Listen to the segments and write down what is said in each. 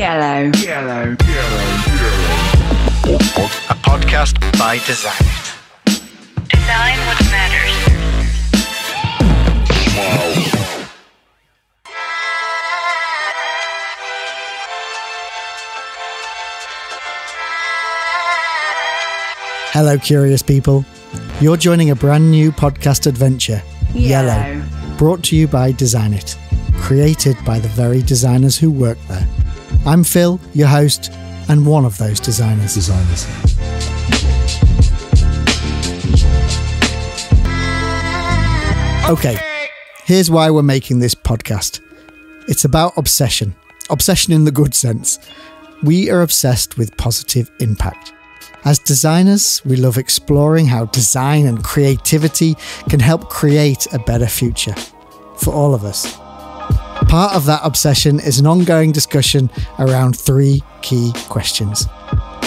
Yellow. Yellow. Yellow. A podcast by Designit. Design what matters. Wow. Hello, curious people. You're joining a brand new podcast adventure, Yellow, brought to you by Designit, created by the very designers who work there. I'm Phil, your host, and one of those designers. Okay, here's why we're making this podcast. It's about obsession. Obsession in the good sense. We are obsessed with positive impact. As designers, we love exploring how design and creativity can help create a better future for all of us. Part of that obsession is an ongoing discussion around three key questions.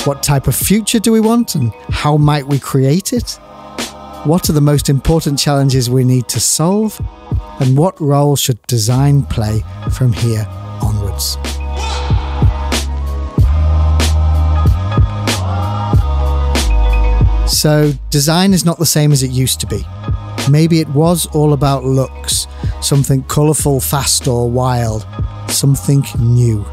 What type of future do we want and how might we create it? What are the most important challenges we need to solve? And what role should design play from here onwards? So, design is not the same as it used to be. Maybe it was all about looks, something colourful, fast or wild, something new.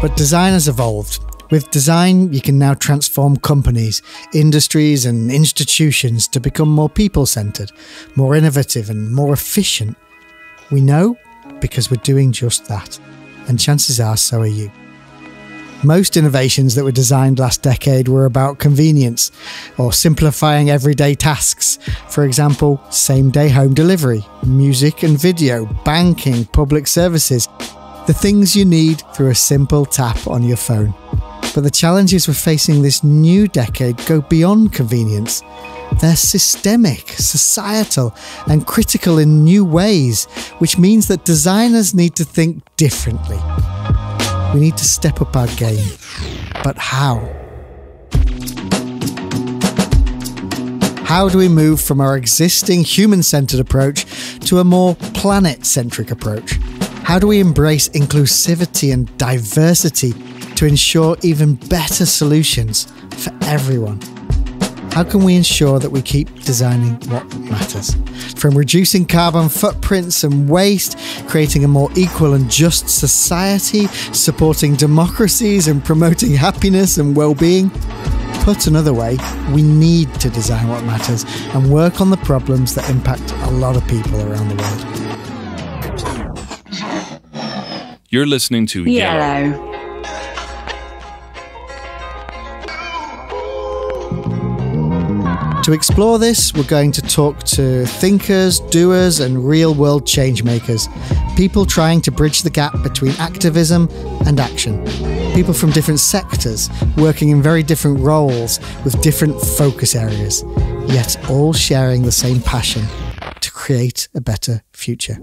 But design has evolved. With design, you can now transform companies, industries and institutions to become more people-centred, more innovative and more efficient. We know because we're doing just that, and chances are so are you. Most innovations that were designed last decade were about convenience or simplifying everyday tasks. For example, same-day home delivery, music and video, banking, public services, the things you need through a simple tap on your phone. But the challenges we're facing this new decade go beyond convenience. They're systemic, societal, and critical in new ways, which means that designers need to think differently. We need to step up our game, but how? How do we move from our existing human-centred approach to a more planet-centric approach? How do we embrace inclusivity and diversity to ensure even better solutions for everyone? How can we ensure that we keep designing what matters? From reducing carbon footprints and waste, creating a more equal and just society, supporting democracies and promoting happiness and well-being. Put another way, we need to design what matters and work on the problems that impact a lot of people around the world. You're listening to Yellow. To explore this, we're going to talk to thinkers, doers, and real-world change-makers. People trying to bridge the gap between activism and action. People from different sectors, working in very different roles, with different focus areas, yet all sharing the same passion to create a better future.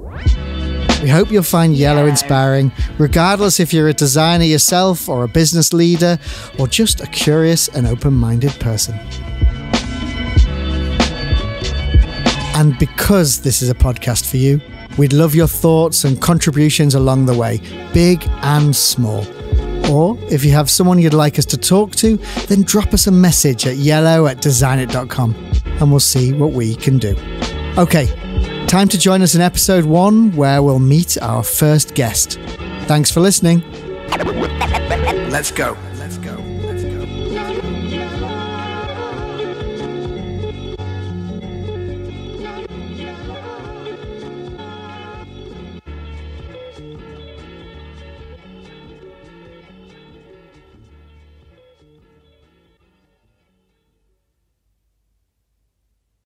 We hope you'll find Yellow inspiring, regardless if you're a designer yourself, or a business leader, or just a curious and open-minded person. And because this is a podcast for you, we'd love your thoughts and contributions along the way, big and small. Or if you have someone you'd like us to talk to, then drop us a message at yellow@designit.com and we'll see what we can do. Okay, time to join us in episode 1 where we'll meet our first guest. Thanks for listening. Let's go.